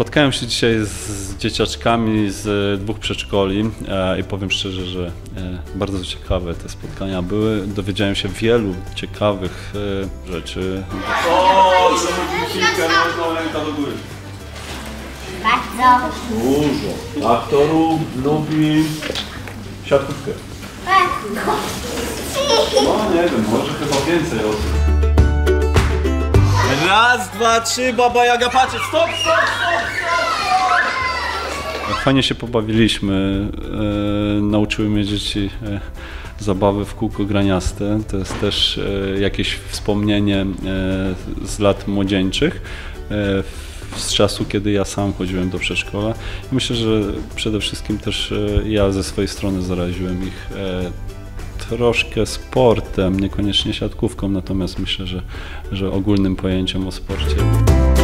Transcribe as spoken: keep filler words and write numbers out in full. Spotkałem się dzisiaj z dzieciaczkami z dwóch przedszkoli i powiem szczerze, że bardzo ciekawe te spotkania były. Dowiedziałem się wielu ciekawych rzeczy. O, piłkę nożną, ręka do góry. Bardzo. Dużo. Aktorów lubi siatkówkę. No nie wiem, może chyba więcej osób. Raz, dwa, trzy, Baba Jaga, patrzcie, stop, stop, stop, stop! Fajnie się pobawiliśmy, e, nauczyły mnie dzieci e, zabawy w kółko graniaste. To jest też e, jakieś wspomnienie e, z lat młodzieńczych, e, z czasu, kiedy ja sam chodziłem do przedszkola. I myślę, że przede wszystkim też e, ja ze swojej strony zaraziłem ich e, troszkę sportem, niekoniecznie siatkówką, natomiast myślę, że, że ogólnym pojęciem o sporcie.